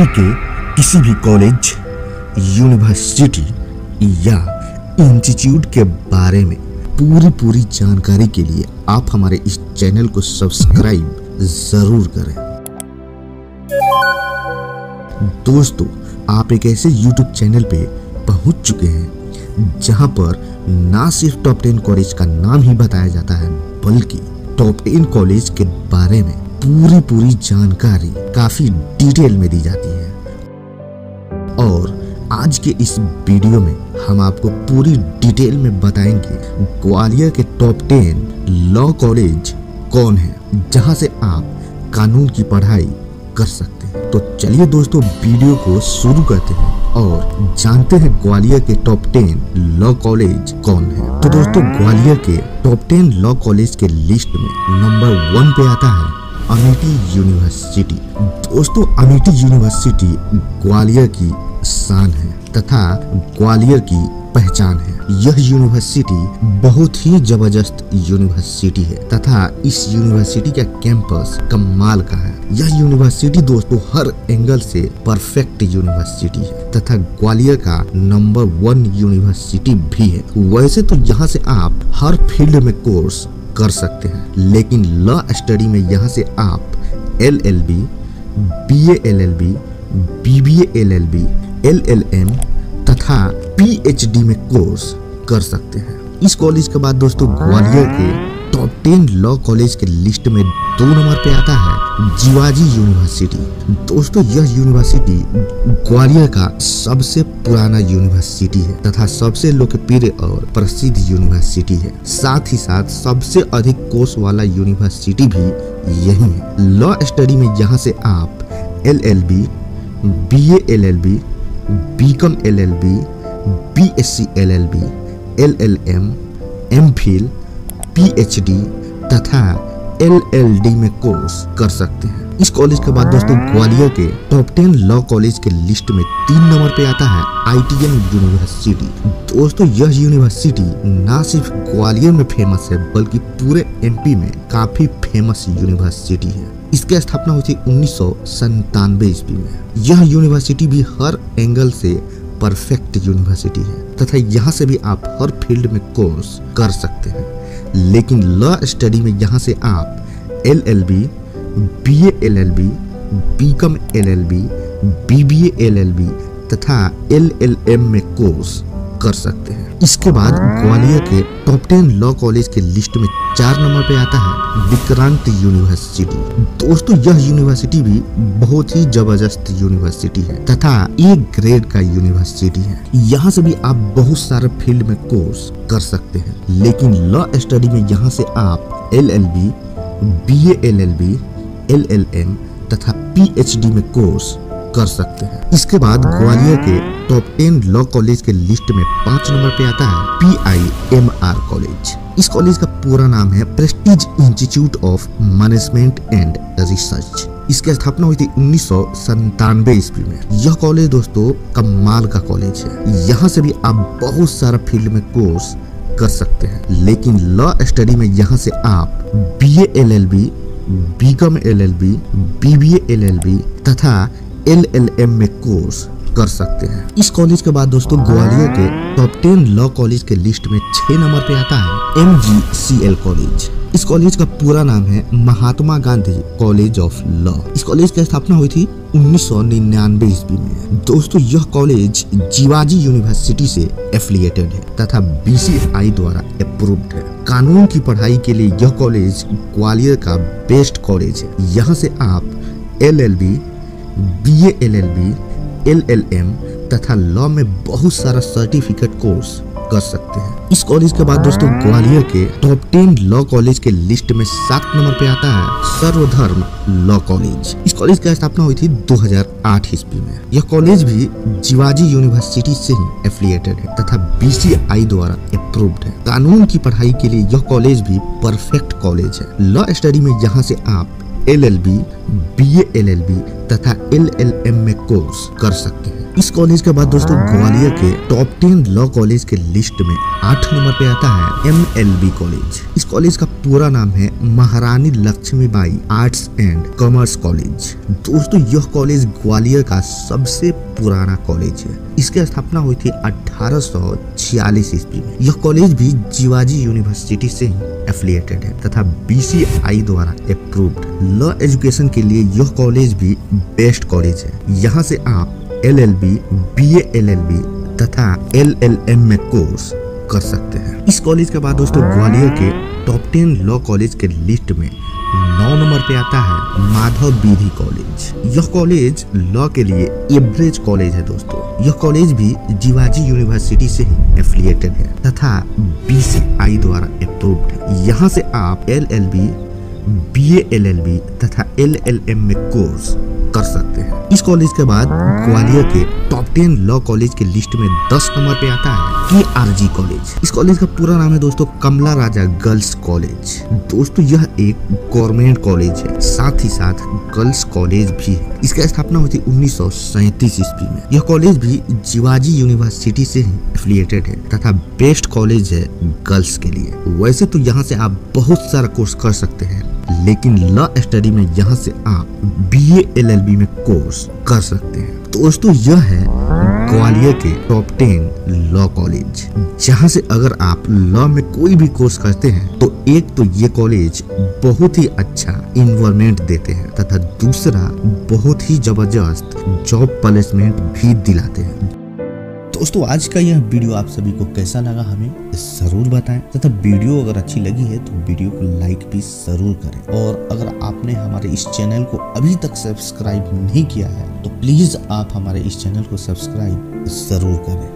UP के किसी भी कॉलेज, यूनिवर्सिटी या इंस्टीट्यूट के बारे में पूरी जानकारी के लिए आप हमारे इस चैनल को सब्सक्राइब जरूर करें। दोस्तों, आप एक ऐसे YouTube चैनल पे पहुंच चुके हैं जहां पर ना सिर्फ टॉप 10 कॉलेज का नाम ही बताया जाता है, बल्कि टॉप 10 कॉलेज के बारे में पूरी जानकारी काफी डिटेल में दी जाती है। और आज के इस वीडियो में हम आपको पूरी डिटेल में बताएंगे ग्वालियर के टॉप 10 लॉ कॉलेज कौन है, जहां से आप कानून की पढ़ाई कर सकते हैं। तो चलिए दोस्तों, वीडियो को शुरू करते हैं और जानते हैं ग्वालियर के टॉप 10 लॉ कॉलेज कौन है। तो दोस्तों, ग्वालियर के टॉप 10 लॉ कॉलेज के लिस्ट में नंबर 1 पे आता है अमिटी यूनिवर्सिटी। दोस्तों, अमिटी यूनिवर्सिटी ग्वालियर की शान है तथा ग्वालियर की पहचान है। यह यूनिवर्सिटी बहुत ही जबरदस्त यूनिवर्सिटी है तथा इस यूनिवर्सिटी का कैंपस कमाल का है। यह यूनिवर्सिटी दोस्तों हर एंगल से परफेक्ट यूनिवर्सिटी है तथा ग्वालियर का नंबर 1 यूनिवर्सिटी भी है। वैसे तो यहाँ से आप हर फील्ड में कोर्स कर सकते हैं, लेकिन लॉ स्टडी में यहाँ से आप LLB, BA.LLB, BBA.LLB, LLM तथा PhD में कोर्स कर सकते हैं। इस कॉलेज के बाद दोस्तों ग्वालियर के टॉप 10 लॉ कॉलेज के लिस्ट में 2 नंबर पे आता है जीवाजी यूनिवर्सिटी। दोस्तों, यह यूनिवर्सिटी ग्वालियर का सबसे पुराना यूनिवर्सिटी है तथा सबसे लोकप्रिय और प्रसिद्ध यूनिवर्सिटी है। साथ ही साथ सबसे अधिक कोर्स वाला यूनिवर्सिटी भी यही है। लॉ स्टडी में यहाँ से आप LLB, BA.LLB, BCom LLB, BSc LLB, LLM, MPhil, PhD तथा LLD में कोर्स कर सकते हैं। इस कॉलेज के बाद दोस्तों ग्वालियर के टॉप 10 लॉ कॉलेज के लिस्ट में 3 नंबर पे आता है ITM यूनिवर्सिटी। दोस्तों, यह यूनिवर्सिटी ना सिर्फ ग्वालियर में फेमस है बल्कि पूरे MP में काफी फेमस यूनिवर्सिटी है। इसकी स्थापना हुई थी 1997 ईस्वी में। यह यूनिवर्सिटी भी हर एंगल से परफेक्ट यूनिवर्सिटी है तथा यहाँ से भी आप हर फील्ड में कोर्स कर सकते हैं, लेकिन लॉ स्टडी में यहाँ से आप LLB, BA.LLB, BCom LLB, BBA.LLB तथा LLM में कोर्स कर सकते हैं। इसके बाद ग्वालियर के टॉप 10 लॉ कॉलेज के लिस्ट में 4 नंबर पे आता है विक्रांत यूनिवर्सिटी। दोस्तों, यह यूनिवर्सिटी भी बहुत ही जबरदस्त यूनिवर्सिटी है तथा A ग्रेड का यूनिवर्सिटी है। यहाँ से भी आप बहुत सारे फील्ड में कोर्स कर सकते हैं, लेकिन लॉ स्टडी में यहाँ से आप LLB, BA.LLB, LLM तथा PhD में कोर्स कर सकते हैं। इसके बाद ग्वालियर के टॉप 10 लॉ कॉलेज के लिस्ट में 5 नंबर पे आता है PIMR कॉलेज। इस कॉलेज का पूरा नाम है prestige institute of management and research. इसकी स्थापना हुई थी 1997 ईस्वी में। यह कॉलेज दोस्तों कमाल का कॉलेज है। यहाँ से भी आप बहुत सारा फील्ड में कोर्स कर सकते हैं, लेकिन लॉ स्टडी में यहाँ से आप BA.LLB, BCom LLB, BBA.LLB तथा LLM में कोर्स कर सकते हैं। इस कॉलेज के बाद दोस्तों ग्वालियर के टॉप 10 लॉ कॉलेज के लिस्ट में 6 नंबर पे आता है MGCL कॉलेज। इस कॉलेज का पूरा नाम है Mahatma Gandhi college of law. इस कॉलेज की स्थापना हुई थी 1999 ईस्वी में। दोस्तों, यह कॉलेज जीवाजी यूनिवर्सिटी से एफिलिएटेड है तथा BCI द्वारा अप्रूव्ड है। कानून की पढ़ाई के लिए यह कॉलेज ग्वालियर का बेस्ट कॉलेज है। यहाँ से आप LLB, BA.LLB, LLM तथा लॉ में बहुत सारा सर्टिफिकेट कोर्स कर सकते हैं। इस कॉलेज के बाद दोस्तों ग्वालियर के टॉप 10 लॉ कॉलेज के लिस्ट में 7 नंबर पे आता है सर्वधर्म लॉ कॉलेज। इस कॉलेज की स्थापना हुई थी 2008 ईस्वी में। यह कॉलेज भी जीवाजी यूनिवर्सिटी से ही एफिलिएटेड है तथा BCI द्वारा अप्रूव्ड है। कानून की पढ़ाई के लिए यह कॉलेज भी परफेक्ट कॉलेज है। लॉ स्टडी में यहाँ से आप LLB, BA.LLB तथा LLM में कोर्स कर सकते हैं। इस कॉलेज के बाद दोस्तों ग्वालियर के टॉप 10 लॉ कॉलेज के लिस्ट में 8 नंबर पे आता है LLB कॉलेज। इस कॉलेज का पूरा नाम है Maharani Lakshmi Bai arts and commerce college. दोस्तों यह कॉलेज ग्वालियर का सबसे पुराना कॉलेज है। इसकी स्थापना हुई थी 1846 ईस्वी में। यह कॉलेज भी जीवाजी यूनिवर्सिटी से ही एफिलिएटेड है तथा BCI द्वारा अप्रूव्ड। लॉ एजुकेशन के लिए यह कॉलेज भी बेस्ट कॉलेज है। यहाँ से आप LLB, BA.LLB तथा LLM में कोर्स कर सकते हैं। इस कॉलेज के बाद दोस्तों ग्वालियर के टॉप 10 लॉ कॉलेज के लिस्ट में 9 नंबर पे आता है माधव बीधी कॉलेज। यह कॉलेज लॉ के लिए एवरेज कॉलेज है। दोस्तों यह कॉलेज भी जीवाजी यूनिवर्सिटी से ही एफिलिएटेड है तथा BCI द्वारा अप्रूव्ड है। यहाँ से आप LLB, BA.LLB तथा LLM में कोर्स कर सकते हैं। इस कॉलेज के बाद ग्वालियर के टॉप 10 लॉ कॉलेज के लिस्ट में 10 नंबर पे आता है TRG कॉलेज। इस कॉलेज का पूरा नाम है दोस्तों कमला राजा गर्ल्स कॉलेज। दोस्तों यह एक गवर्नमेंट कॉलेज है, साथ ही साथ गर्ल्स कॉलेज भी है। इसकी स्थापना हुई थी 1937 ईस्वी में। यह कॉलेज भी जीवाजी यूनिवर्सिटी से एफिलिएटेड है तथा बेस्ट कॉलेज है गर्ल्स के लिए। वैसे तो यहाँ से आप बहुत सारा कोर्स कर सकते हैं, लेकिन लॉ स्टडी में यहाँ से आप BA.LLB में कोर्स कर सकते हैं। दोस्तों यह है ग्वालियर के टॉप 10 लॉ कॉलेज, जहाँ से अगर आप लॉ में कोई भी कोर्स करते हैं तो एक तो ये कॉलेज बहुत ही अच्छा इन्वायरमेंट देते हैं तथा दूसरा बहुत ही जबरदस्त जॉब प्लेसमेंट भी दिलाते हैं। दोस्तों आज का यह वीडियो आप सभी को कैसा लगा हमें जरूर बताएं तथा वीडियो अगर अच्छी लगी है तो वीडियो को लाइक भी जरूर करें। और अगर आपने हमारे इस चैनल को अभी तक सब्सक्राइब नहीं किया है तो प्लीज़ आप हमारे इस चैनल को सब्सक्राइब जरूर करें।